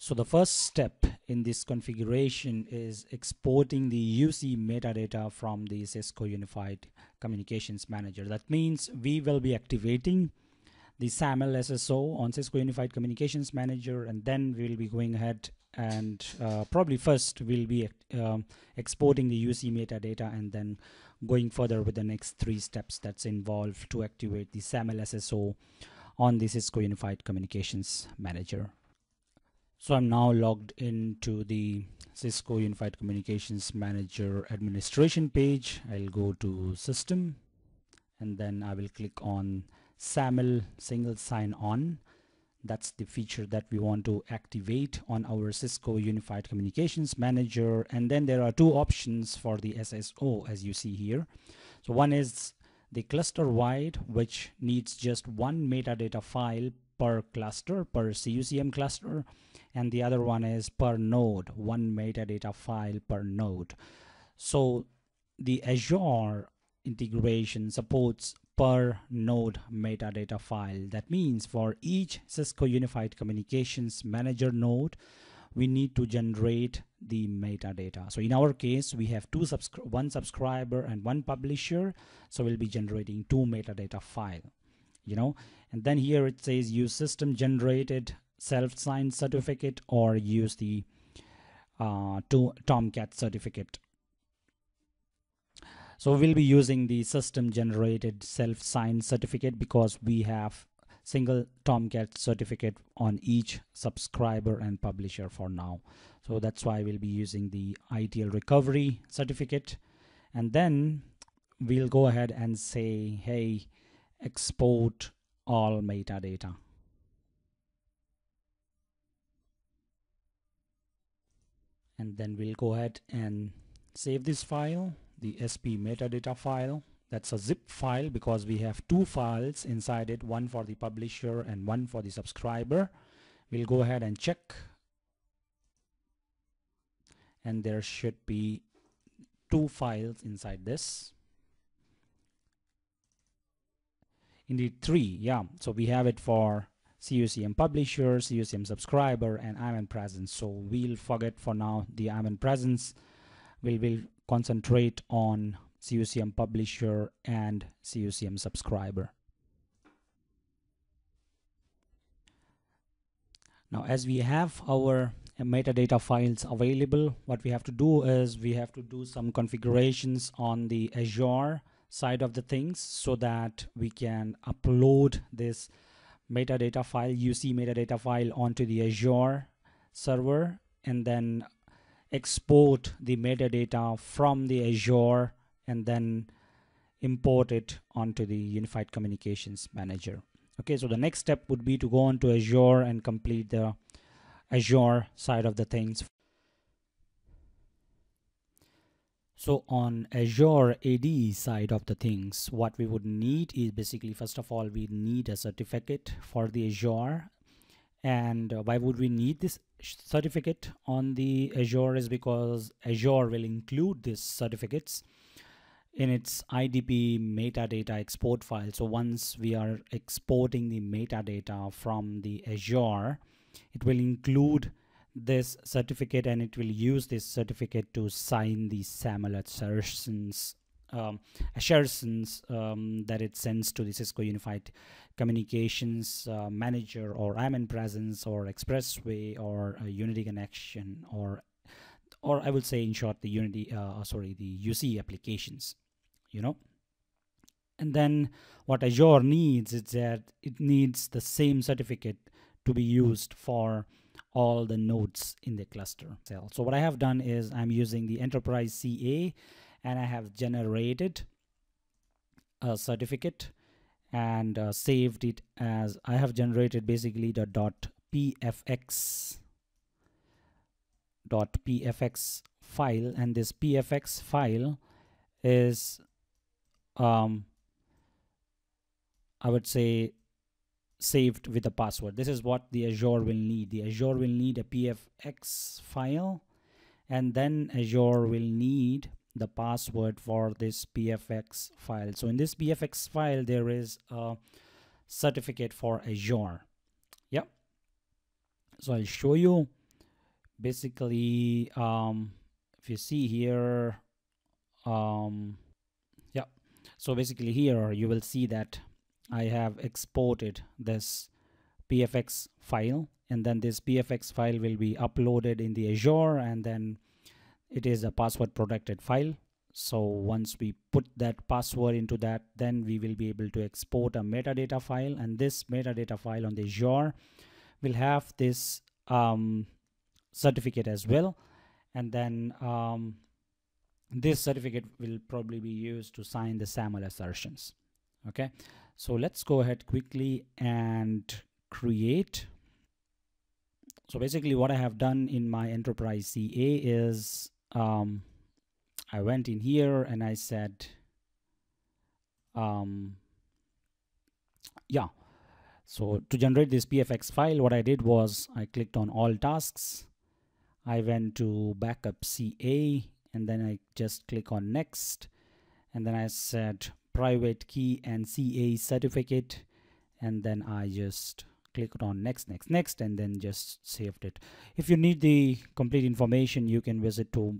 So the first step in this configuration is exporting the UC metadata from the Cisco Unified Communications Manager. That means we will be activating the SAML SSO on Cisco Unified Communications Manager, and then we'll be going ahead and probably first we'll be exporting the UC metadata and then going further with the next three steps that's involved to activate the SAML SSO on the Cisco Unified Communications Manager. So I'm now logged into the Cisco Unified Communications Manager administration page. I'll go to System and then I will click on SAML single sign-on. That's the feature that we want to activate on our Cisco Unified Communications Manager. And then there are two options for the SSO, as you see here. So one is the cluster-wide, which needs just one metadata file per cluster, per CUCM cluster, and the other one is per node, one metadata file per node. So the Azure integration supports per node metadata file. That means for each Cisco Unified Communications Manager node, we need to generate the metadata. So in our case, we have one subscriber and one publisher, so we'll be generating two metadata file, and then here it says use system generated self-signed certificate or use the Tomcat certificate. So we'll be using the system generated self-signed certificate because we have single Tomcat certificate on each subscriber and publisher for now. So that's why we'll be using the ITL recovery certificate, and then we'll go ahead and say, hey, export all metadata. And then we'll go ahead and save this file, the SP metadata file. That's a zip file because we have two files inside it, one for the publisher and one for the subscriber. We'll go ahead and check, and there should be two files inside this. Indeed, three, yeah. So we have it for CUCM publisher, CUCM subscriber, and IM Presence. So we'll forget for now the IM Presence. We'll concentrate on CUCM publisher and CUCM subscriber. Now, as we have our metadata files available, what we have to do is we have to do some configurations on the Azure side of the things so that we can upload this metadata file, UC metadata file, onto the Azure server and then export the metadata from the Azure and then import it onto the Unified Communications Manager. Okay, so the next step would be to go on to Azure and complete the Azure side of the things. So on Azure AD side of the things, what we would need is basically, first of all, we need a certificate for the Azure. And why would we need this certificate on the Azure is because Azure will include these certificates in its IDP metadata export file. So once we are exporting the metadata from the Azure, it will include this certificate and it will use this certificate to sign the SAML assertions that it sends to the Cisco Unified Communications Manager or IM Presence or Expressway or Unity Connection or I would say in short the UC applications, And then what Azure needs is that it needs the same certificate to be used for all the nodes in the cluster cell. So what I have done is I'm using the Enterprise CA and I have generated a certificate and saved it as I have generated basically the .pfx file, and this PFX file is I would say saved with a password. This is what the Azure will need. The Azure will need a PFX file, and then Azure will need the password for this PFX file. So in this PFX file, there is a certificate for Azure. So I'll show you basically, if you see here, yeah, so basically here you will see that I have exported this PFX file, and then this PFX file will be uploaded in the Azure, and then it is a password protected file. So once we put that password into that, then we will be able to export a metadata file, and this metadata file on the Azure will have this certificate as well. And then this certificate will probably be used to sign the SAML assertions. Okay, so let's go ahead quickly and create. So basically what I have done in my Enterprise CA is I went in here and I said, yeah, so to generate this PFX file, what I did was I clicked on all tasks. I went to backup CA, and then I just click on next. And then I said private key and CA certificate. And then I just clicked on next, next, next, and then just saved it. If you need the complete information, you can visit to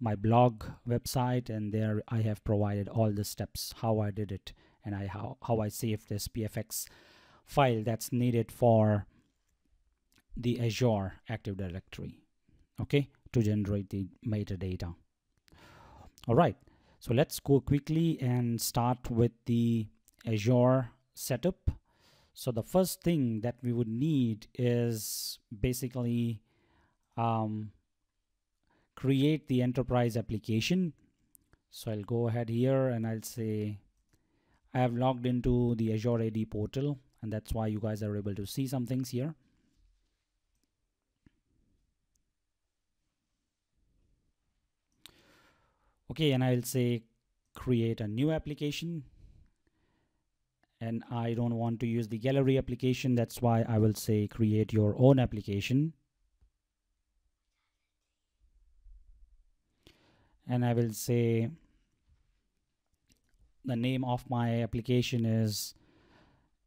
my blog website, and there I have provided all the steps how I did it, and how I saved this PFX file that's needed for the Azure Active Directory, okay, to generate the metadata. All right, so let's go quickly and start with the Azure setup. So the first thing that we would need is basically create the enterprise application. So I'll go ahead here and I'll say I have logged into the Azure AD portal, and that's why you guys are able to see some things here. Okay, and I'll say create a new application, and I don't want to use the gallery application. That's why I will say create your own application. And I will say the name of my application is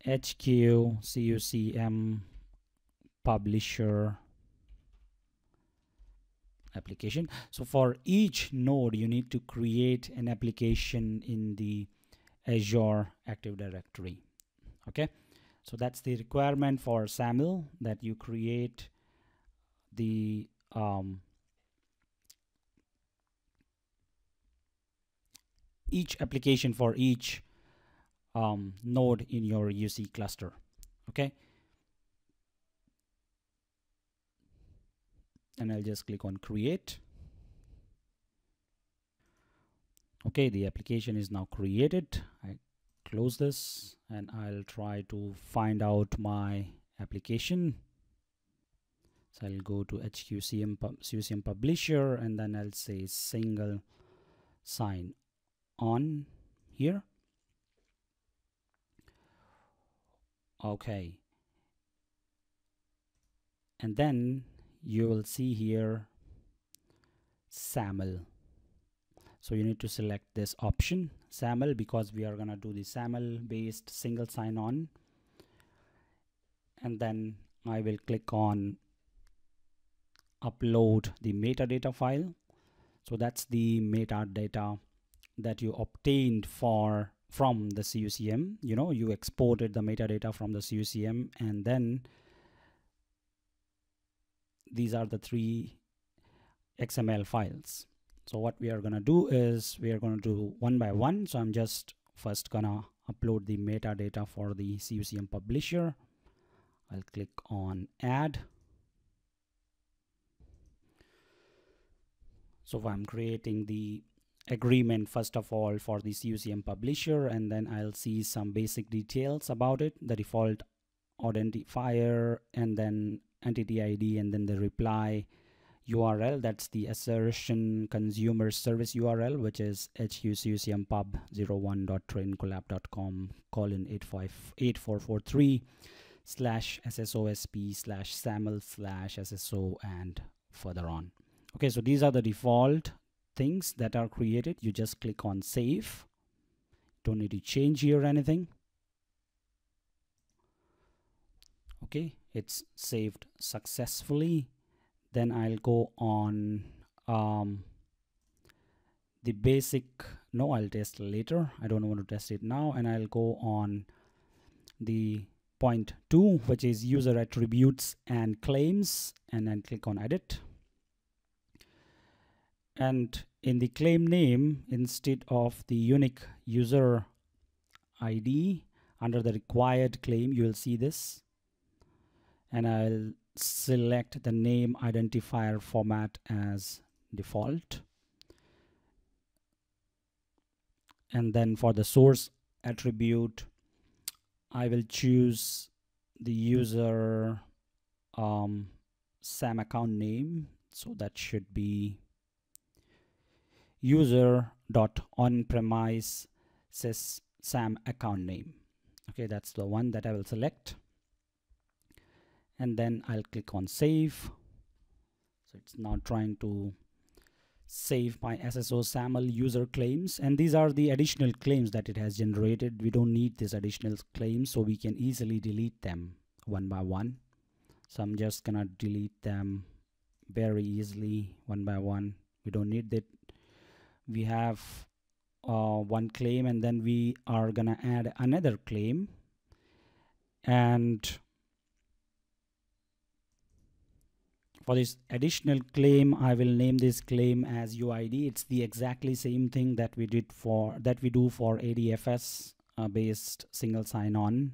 HQCUCM Publisher application. So for each node, you need to create an application in the Azure Active Directory. Okay, so that's the requirement for SAML, that you create the each application for each node in your UC cluster. Okay, and I'll just click on create. Okay, the application is now created. I close this and I'll try to find out my application. So I'll go to HQCM Publisher, and then I'll say single sign on here. Okay, and then you will see here SAML. So you need to select this option SAML, because we are going to do the SAML based single sign on. And then I will click on upload the metadata file. So that's the metadata that you obtained from the CUCM. You know, you exported the metadata from the CUCM, and then these are the three XML files. So what we are going to do is we are going to do one by one. So I'm just first going to upload the metadata for the CUCM Publisher. I'll click on add. So I'm creating the agreement first of all for the CUCM Publisher, and then I'll see some basic details about it, the default identifier, and then entity ID, and then the reply URL, that's the assertion consumer service URL, which is hqcucmpub01.traincollab.com /SSOSP/SAML/SSO and further on. Okay, so these are the default things that are created. You just click on save. Don't need to change here anything. Okay, it's saved successfully. Then I'll go on the basic. No, I'll test later. I don't want to test it now. And I'll go on the point 2, which is user attributes and claims, and then click on edit. And in the claim name, instead of the unique user ID, under the required claim, you will see this. And I'll select the name identifier format as default. And then for the source attribute, I will choose the user SAM account name. So that should be user.onpremise SAM account name. Okay, that's the one that I will select. And then I'll click on save. So it's now trying to save my SSO SAML user claims, and these are the additional claims that it has generated. We don't need this additional claims, so we can easily delete them one by one. So I'm just gonna delete them very easily one by one. We don't need that. We have one claim, and then we are gonna add another claim, and for this additional claim, I will name this claim as UID. It's the exactly same thing that we did for we do for ADFS based single sign-on.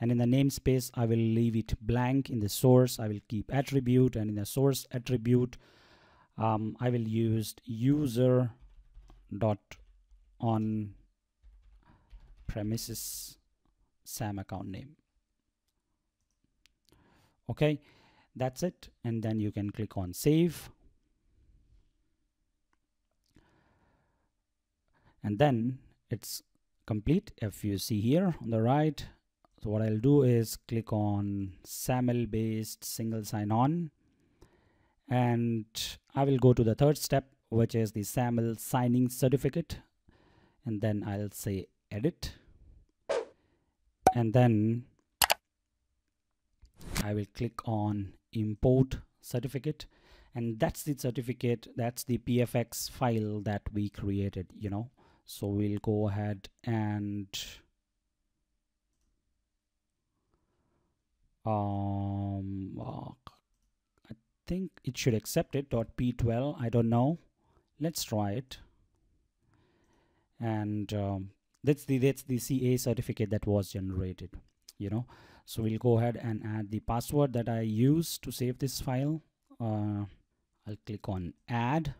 And in the namespace, I will leave it blank. In the source, I will keep attribute, and in the source attribute, I will use user.onPremises SAM account name. Okay. That's it, and then you can click on save. And then it's complete, if you see here on the right. So what I'll do is click on SAML based single sign-on, and I will go to the third step, which is the SAML signing certificate. And then I'll say edit, and then I will click on import certificate, and that's the certificate, that's the PFX file that we created, you know. So we'll go ahead and I think it should accept it, .p12, I don't know. Let's try it. And that's the CA certificate that was generated, you know. So we'll go ahead and add the password that I used to save this file. I'll click on add,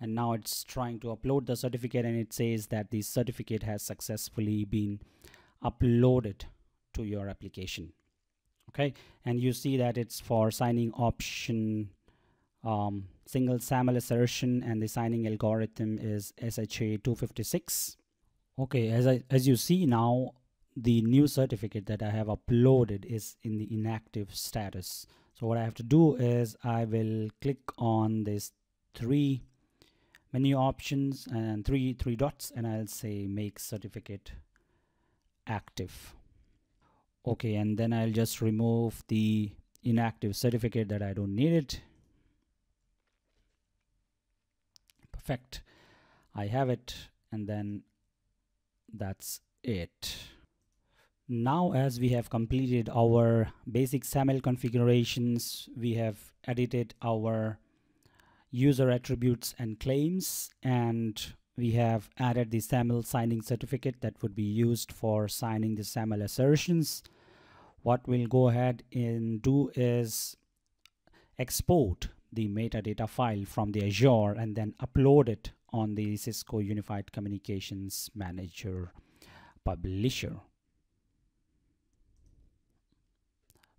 and now it's trying to upload the certificate, and it says that the certificate has successfully been uploaded to your application. Okay, and you see that it's for signing option single SAML assertion, and the signing algorithm is SHA-256. Okay, as you see now, the new certificate that I have uploaded is in the inactive status. So what I have to do is I will click on these 3 menu options and three dots, and I'll say make certificate active. Okay, and then I'll just remove the inactive certificate that I don't need it. Perfect, I have it, and then that's it. Now, as we have completed our basic SAML configurations, we have edited our user attributes and claims, and we have added the SAML signing certificate that would be used for signing the SAML assertions. What we'll go ahead and do is export the metadata file from the Azure and then upload it on the Cisco Unified Communications Manager publisher.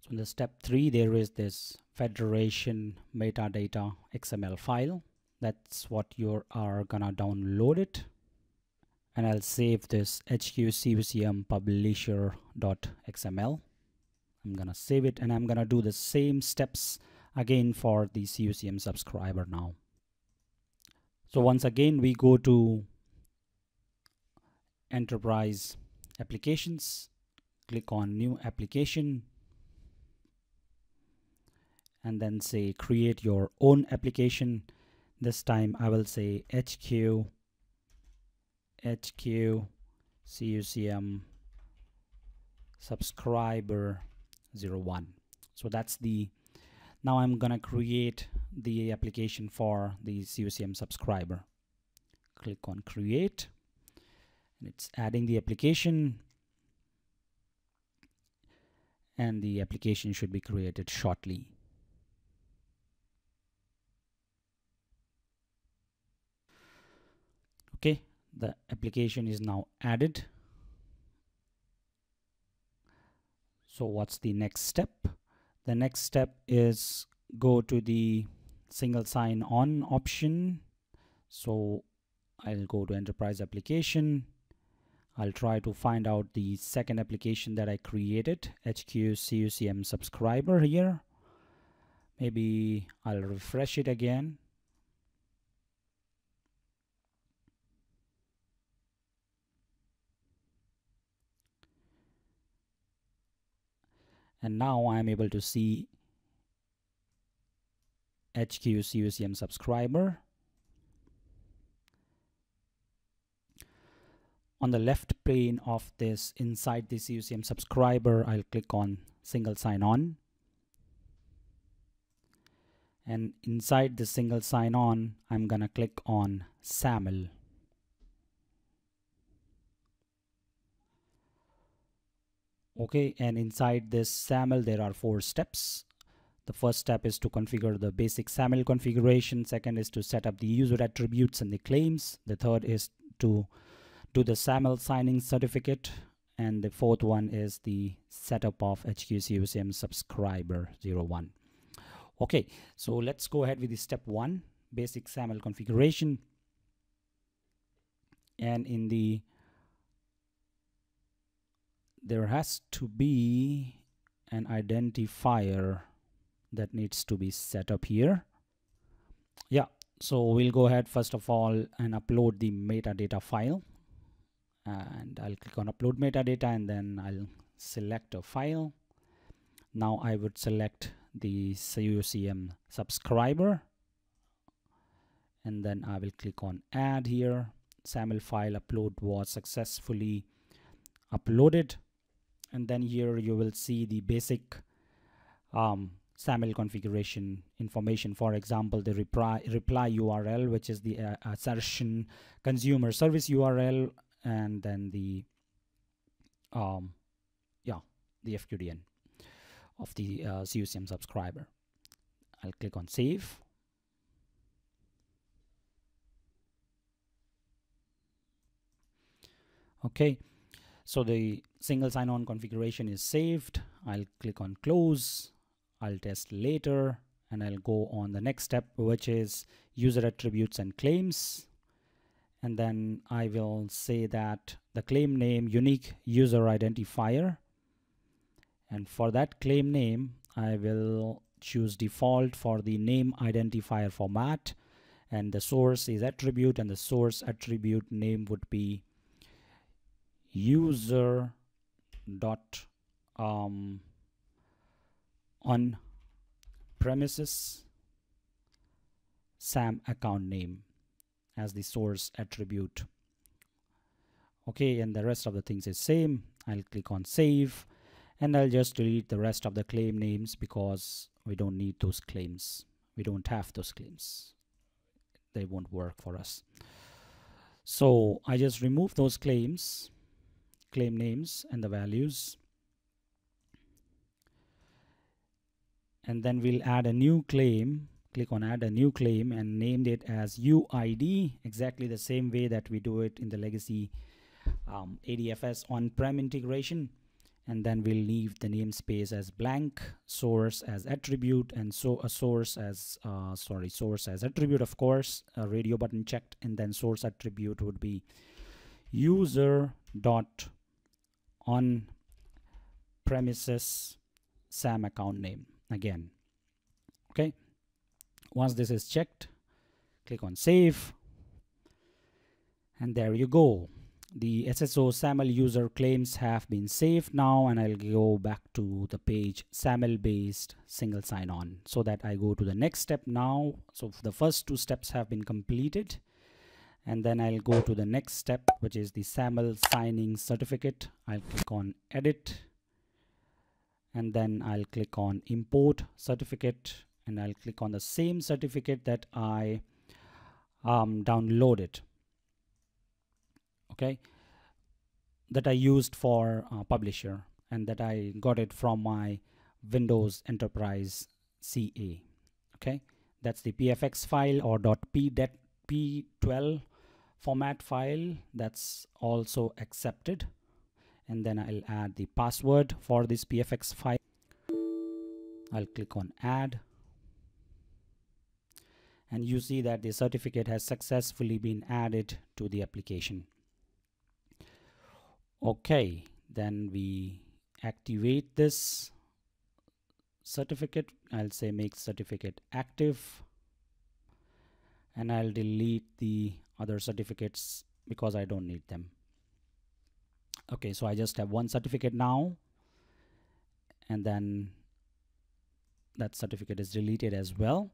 So in the step 3, there is this federation metadata XML file. That's what you are gonna download it. And I'll save this hqcucm publisher.xml. I'm gonna save it, and I'm gonna do the same steps again for the CUCM subscriber now. So once again, we go to Enterprise Applications, click on New Application, and then say create your own application. This time I will say HQ CUCM subscriber 01. So that's the, now I'm gonna create the application for the CUCM subscriber. Click on create, and it's adding the application, and the application should be created shortly. Okay, the application is now added. So what's the next step? The next step is go to the single sign on option. So I'll go to enterprise application. I'll try to find out the second application that I created, HQ CUCM subscriber here. Maybe I'll refresh it again. And now I'm able to see HQ CUCM subscriber. On the left pane of this, inside the CUCM subscriber, I'll click on single sign-on. And inside the single sign-on, I'm gonna click on SAML. Okay, and inside this SAML, there are 4 steps. The first step is to configure the basic SAML configuration. Second is to set up the user attributes and the claims. The third is to do the SAML signing certificate. And the fourth one is the setup of HQCUCM subscriber 01. Okay, so let's go ahead with the step 1, basic SAML configuration. And in the there has to be an identifier that needs to be set up here. Yeah, so we'll go ahead first of all and upload the metadata file. And I'll click on upload metadata, and then I'll select a file. Now I would select the CUCM subscriber, and then I will click on add here. SAML file upload was successfully uploaded. And then here you will see the basic SAML configuration information. For example, the reply URL, which is the assertion consumer service URL, and then the FQDN of the CUCM subscriber. I'll click on save. Okay, so the single sign-on configuration is saved. I'll click on close. I'll test later, and I'll go on the next step, which is user attributes and claims. And then I will say that the claim name unique user identifier. And for that claim name, I will choose default for the name identifier format. And the source is attribute, and the source attribute name would be user dot on premises SAM account name as the source attribute. Okay, and the rest of the things is same. I'll click on save, and I'll just delete the rest of the claim names because we don't need those claims. We don't have those claims. They won't work for us. So I just remove those claims, claim names and the values. And then we'll add a new claim. Click on add a new claim and named it as UID, exactly the same way that we do it in the legacy ADFS on-prem integration. And then we'll leave the namespace as blank, source as attribute, and so a source as attribute, of course, a radio button checked, and then source attribute would be user dot on premises SAM account name again. Okay. Once this is checked, click on save, and there you go. the SSO SAML user claims have been saved now, and I'll go back to the page SAML based single sign-on so that I go to the next step now. So the first two steps have been completed, and then I'll go to the next step, which is the SAML signing certificate. I'll click on edit, and then I'll click on import certificate, and I'll click on the same certificate that I downloaded, okay, that I used for publisher, and that I got it from my Windows Enterprise CA. Okay, that's the PFX file or .p12 format file. That's also accepted, and then I'll add the password for this PFX file. I'll click on add, and you see that the certificate has successfully been added to the application. Okay, then we activate this certificate. I'll say make certificate active, and I'll delete the other certificates because I don't need them. Okay, so I just have one certificate now, and then that certificate is deleted as well.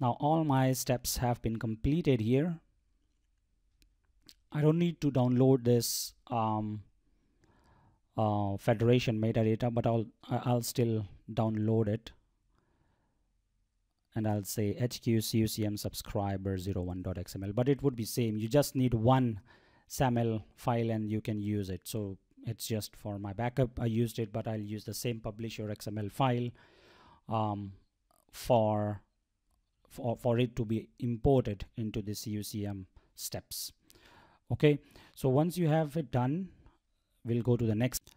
Now all my steps have been completed here. I don't need to download this federation metadata, but I'll still download it, and I'll say HQCUCM subscriber 01.xml, but it would be same. You just need one SAML file and you can use it. So it's just for my backup I used it, but I'll use the same publisher XML file for it to be imported into the CUCM steps. Okay, so once you have it done, we'll go to the next.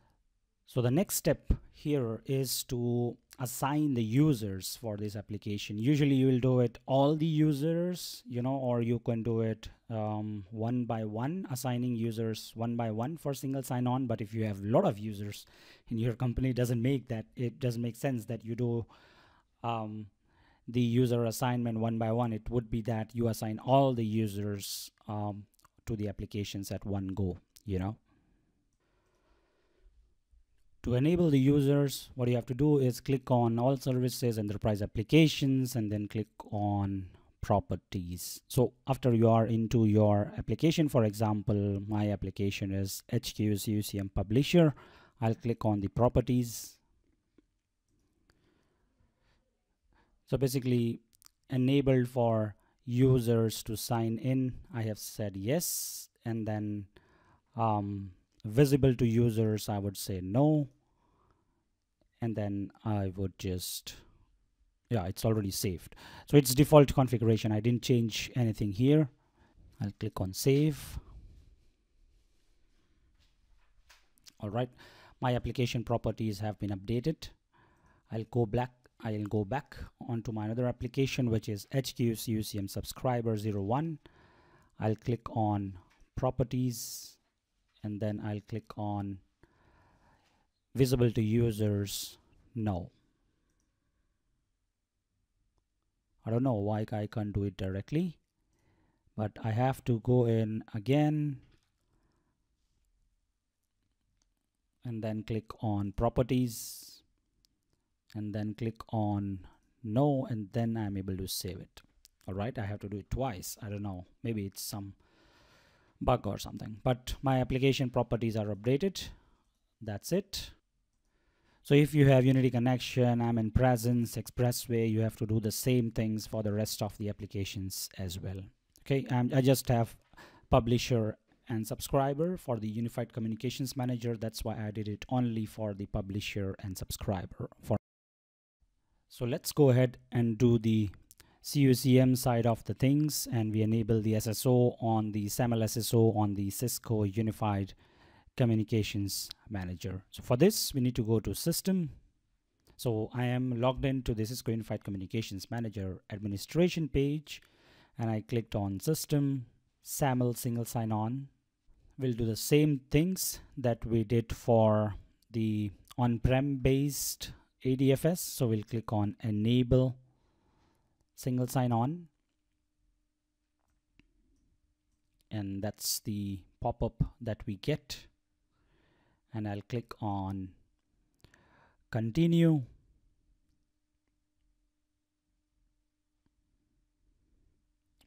So the next step here is to assign the users for this application. Usually you will do it all the users, you know, or you can do it one by one, assigning users one by one for single sign-on. But if you have a lot of users in your company, it doesn't make sense that you do the user assignment one by one. It would be that you assign all the users to the applications at one go, you know. To enable the users, what you have to do is click on all services, enterprise applications, and then click on properties. So after you are into your application, for example, my application is HQCUCM publisher. I'll click on the properties. So basically enabled for users to sign in. I have said yes, and then visible to users, I would say no. And then I would just, yeah, it's already saved. So it's default configuration. I didn't change anything here. I'll click on save. All right, my application properties have been updated. I'll go back onto my other application, which is HQCUCM subscriber 01. I'll click on properties, and then I'll click on visible to users, no. I don't know why I can't do it directly, but I have to go in again and then click on properties and then click on no, and then I'm able to save it. All right, I have to do it twice. I don't know, maybe it's some bug or something, but my application properties are updated. That's it. So if you have Unity Connection, IM Presence, Expressway, you have to do the same things for the rest of the applications as well. Okay, I just have publisher and subscriber for the Unified Communications Manager. That's why I did it only for the publisher and subscriber. So let's go ahead and do the CUCM side of the things, and we enable the SSO on the SAML SSO on the Cisco Unified Communications Manager. So for this, we need to go to System. So I am logged into the Cisco Unified Communications Manager administration page, and I clicked on System, SAML single sign-on. We'll do the same things that we did for the on-prem based ADFS. So we'll click on Enable Single sign-on. and that's the pop-up that we get. And I'll click on continue.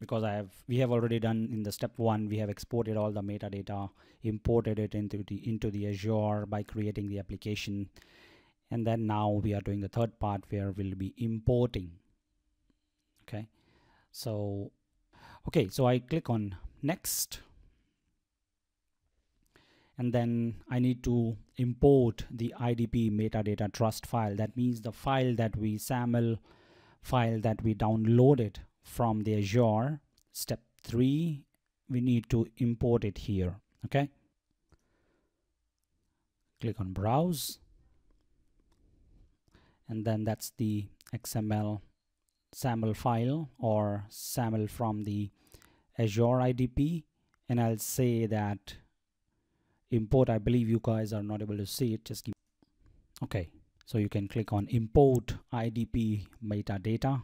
Because we have already done in the step 1, we have exported all the metadata, imported it into the Azure by creating the application. And then now we are doing the third part where we'll be importing. Okay. So I click on next. And then I need to import the IDP metadata trust file. That means the file that we SAML file that we downloaded from the Azure. Step 3, we need to import it here. Okay. Click on browse. And then that's the XML SAML file or SAML from the Azure IDP. And I'll say that import. I believe you guys are not able to see it. Just keep. Okay. So you can click on import IDP metadata.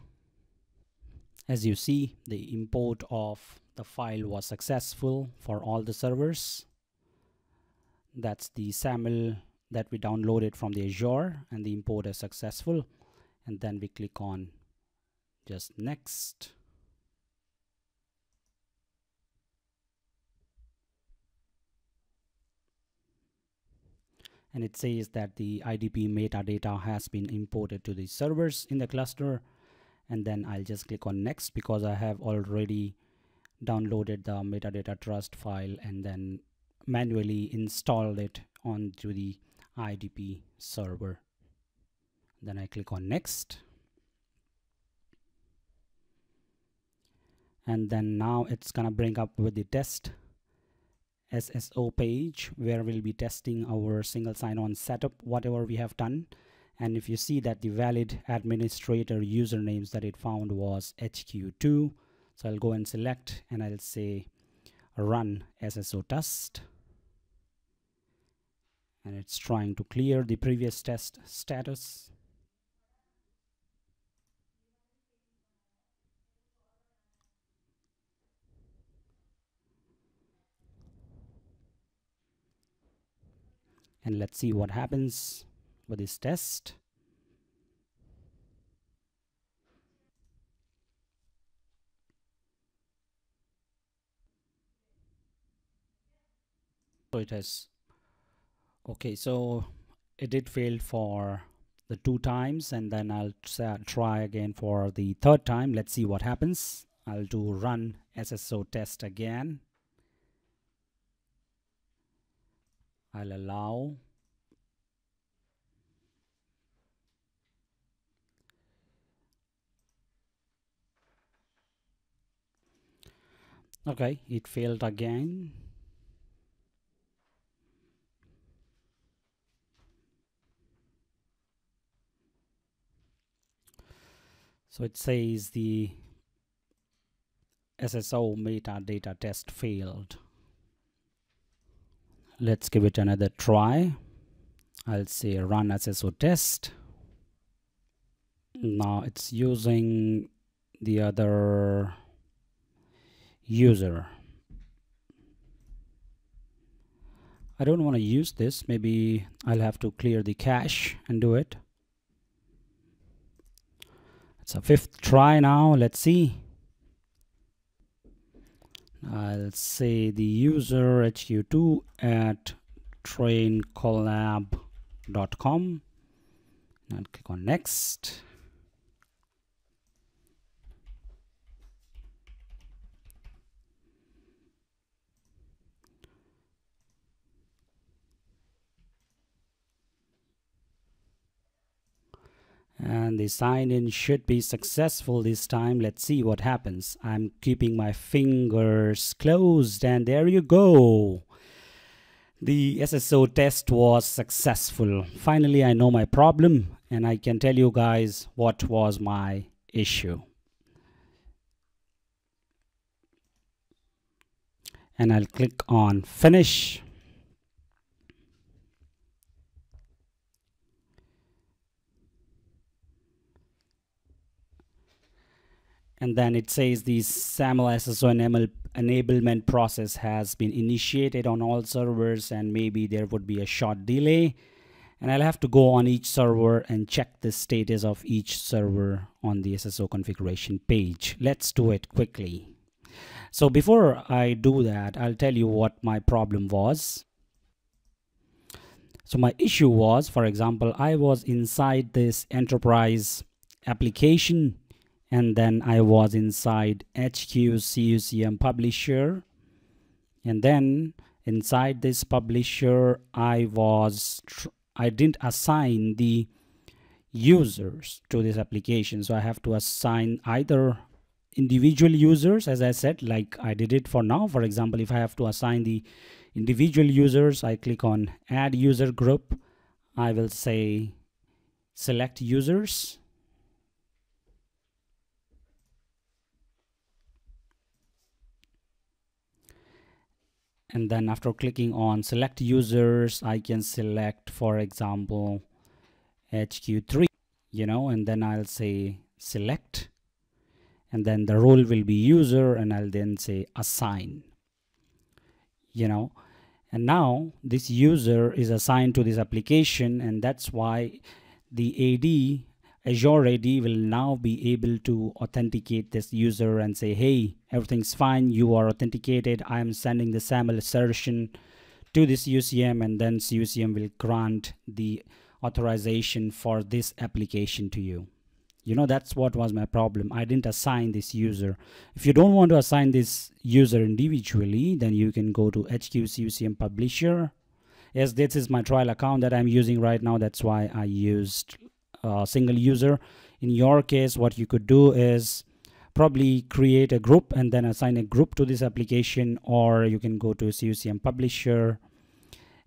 As you see, the import of the file was successful for all the servers. That's the SAML that we downloaded from the Azure, and the import is successful. And then we click on just next. And it says that the IDP metadata has been imported to the servers in the cluster. And then I'll just click on next because I have already downloaded the metadata trust file and then manually installed it onto the IDP server. Then I click on next. And then now it's gonna bring up with the test SSO page where we'll be testing our single sign-on setup, whatever we have done. And if you see that the valid administrator usernames that it found was HQ2. So I'll go and select and I'll say run SSO test. And it's trying to clear the previous test status. And let's see what happens with this test. So it has, okay, so it did fail for the 2 times, and then I'll try again for the 3rd time. Let's see what happens. I'll do run SSO test again. I'll allow. Okay, it failed again. So it says the SSO metadata test failed. Let's give it another try. I'll say run SSO test. Now it's using the other user. I don't want to use this. Maybe I'll have to clear the cache and do it. It's a 5th try now. Let's see. I'll say the user HQ2 at traincollab.com and click on next. And the sign-in should be successful this time. Let's see what happens. I'm keeping my fingers closed, and there you go. The SSO test was successful. Finally, I know my problem, and I can tell you guys what was my issue. And I'll click on finish. And then it says the SAML SSO enablement process has been initiated on all servers, and maybe there would be a short delay. And I'll have to go on each server and check the status of each server on the SSO configuration page. Let's do it quickly. So before I do that, I'll tell you what my problem was. So my issue was, for example, I was inside this enterprise application, and then I was inside HQCUCM publisher, and then inside this publisher I didn't assign the users to this application. So I have to assign either individual users, as I said, like I did it for now. For example, if I have to assign the individual users, I click on add user group. I will say select users. And then after clicking on select users, I can select, for example, HQ3, you know, and then I'll say select, and then the role will be user, and I'll then say assign, you know, and now this user is assigned to this application, and that's why the AD, Azure AD, will now be able to authenticate this user and say, hey, everything's fine, you are authenticated, I am sending the SAML assertion to this UCM, and then CUCM will grant the authorization for this application to you. You know, that's what was my problem. I didn't assign this user. If you don't want to assign this user individually, then you can go to HQCUCM publisher. Yes, this is my trial account that I'm using right now. That's why I used a single user. In your case, what you could do is probably create a group and then assign a group to this application, or you can go to CUCM publisher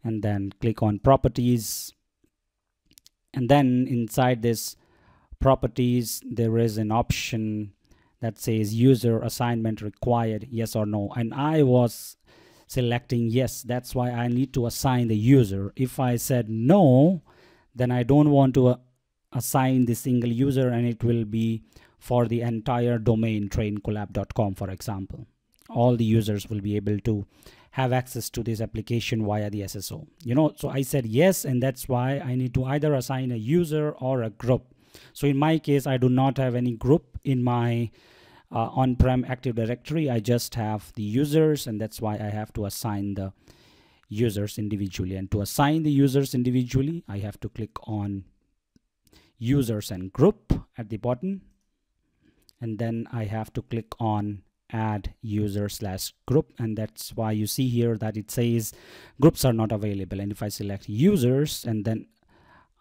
and then click on properties. And then inside this properties, there is an option that says user assignment required, yes or no, and I was selecting yes. That's why I need to assign the user. If I said no, then I don't want to assign the single user, and it will be for the entire domain traincollab.com, for example. All the users will be able to have access to this application via the SSO, you know. So I said yes, and that's why I need to either assign a user or a group. So in my case, I do not have any group in my on-prem Active Directory. I just have the users, and that's why I have to assign the users individually. And to assign the users individually, I have to click on users and group at the bottom. And then I have to click on add user slash group. And that's why you see here that it says groups are not available. And if I select users, and then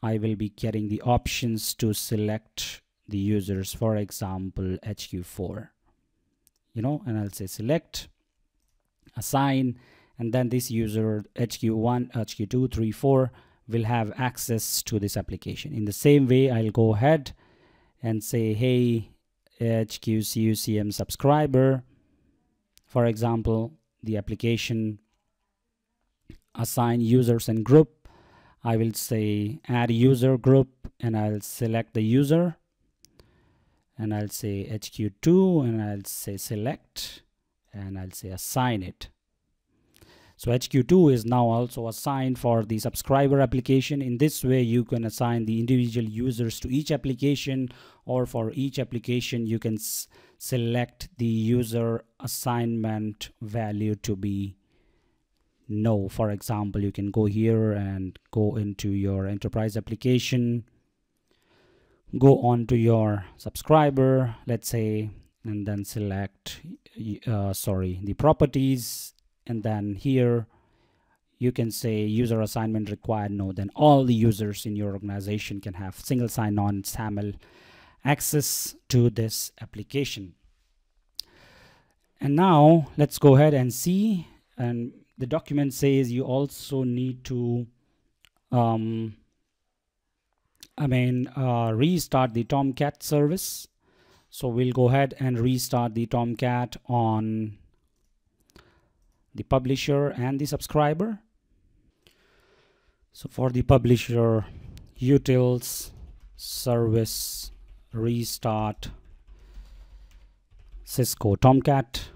I will be getting the options to select the users, for example, HQ4, you know, and I'll say select, assign, and then this user HQ1, HQ2, 3, 4 will have access to this application. In the same way, I'll go ahead and say, hey, HQCUCM subscriber, for example, the application, assign users and group. I will say add user group, and I'll select the user, and I'll say HQ2, and I'll say select, and I'll say assign it. So HQ2 is now also assigned for the subscriber application. In this way, you can assign the individual users to each application, or for each application, you can select the user assignment value to be no. For example, you can go here and go into your enterprise application, go on to your subscriber, let's say, and then select the properties, and then here you can say user assignment required no. Then all the users in your organization can have single sign-on SAML access to this application. And now let's go ahead and see. And the document says you also need to restart the Tomcat service. So we'll go ahead and restart the Tomcat on the publisher and the subscriber. So for the publisher, utils service restart Cisco Tomcat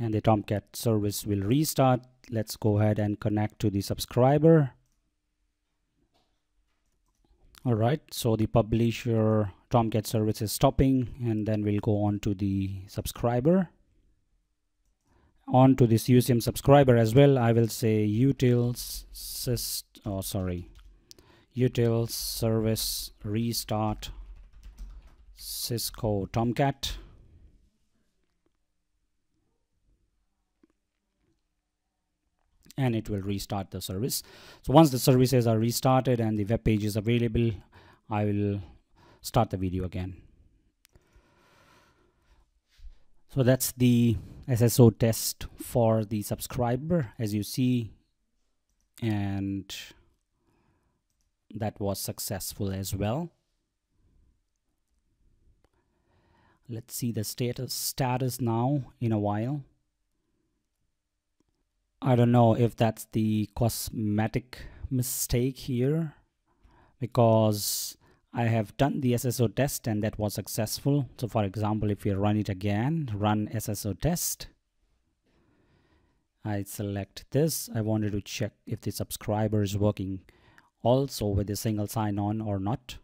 and the Tomcat service will restart. Let's go ahead and connect to the subscriber. All right, so the publisher Tomcat service is stopping, and then we'll go on to the subscriber. On to this UCM subscriber as well, I will say util service restart Cisco Tomcat. And it will restart the service. So once the services are restarted and the web page is available, I will start the video again. So that's the SSO test for the subscriber, as you see, and that was successful as well. Let's see the status now in a while. I don't know if that's the cosmetic mistake here, because I have done the SSO test and that was successful. So for example, if we run it again, run SSO test, I select this. I wanted to check if the subscriber is working also with a single sign-on or not.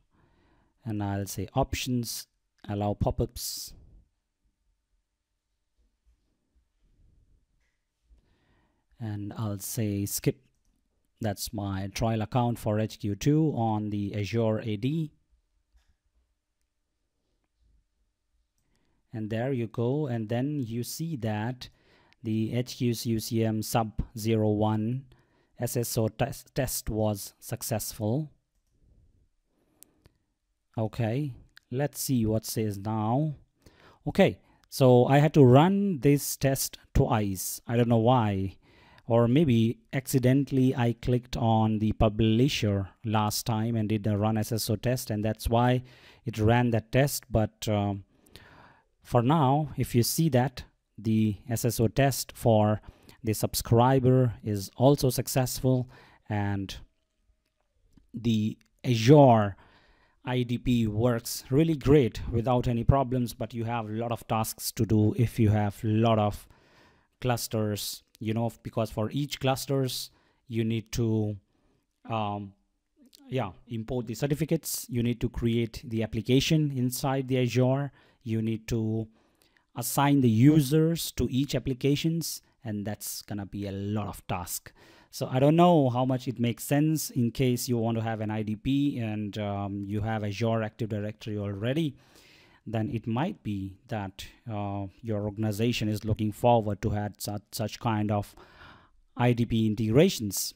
And I'll say options, allow pop-ups. And I'll say skip. That's my trial account for HQ2 on the Azure AD. And there you go. And then you see that the HQ's UCM sub 01 SSO test was successful. Okay, let's see what says now. Okay, so I had to run this test twice. I don't know why. Or maybe accidentally I clicked on the publisher last time and did a run SSO test, and that's why it ran that test. But for now, if you see that the SSO test for the subscriber is also successful, and the Azure IDP works really great without any problems, but you have a lot of tasks to do if you have a lot of clusters, you know, because for each clusters you need to import the certificates, you need to create the application inside the Azure, you need to assign the users to each applications, and that's gonna be a lot of task. So I don't know how much it makes sense. In case you want to have an IDP and you have Azure Active Directory already, then it might be that your organization is looking forward to have such kind of IDP integrations.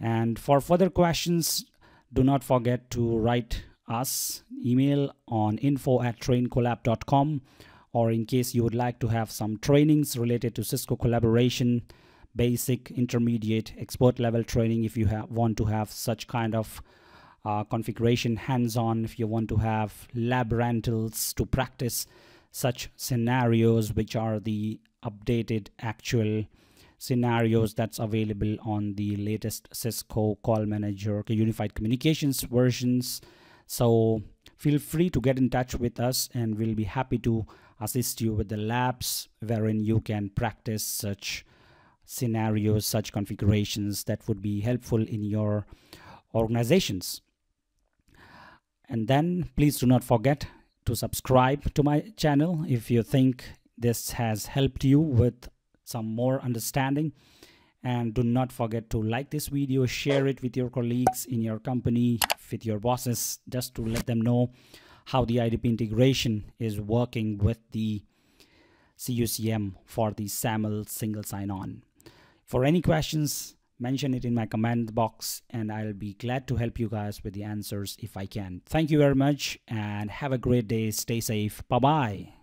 And for further questions, do not forget to write us email on info@traincollab.com, or in case you would like to have some trainings related to Cisco collaboration, basic, intermediate, expert level training, if you want to have such kind of configuration hands-on, if you want to have lab rentals to practice such scenarios, which are the updated actual scenarios that's available on the latest Cisco Call Manager Unified Communications versions. So feel free to get in touch with us, and we'll be happy to assist you with the labs wherein you can practice such scenarios, such configurations that would be helpful in your organizations. And then please do not forget to subscribe to my channel if you think this has helped you with some more understanding. And do not forget to like this video, share it with your colleagues in your company, with your bosses, just to let them know how the IDP integration is working with the CUCM for the SAML single sign-on. For any questions, mention it in my comment box, and I'll be glad to help you guys with the answers if I can. Thank you very much and have a great day. Stay safe. Bye-bye.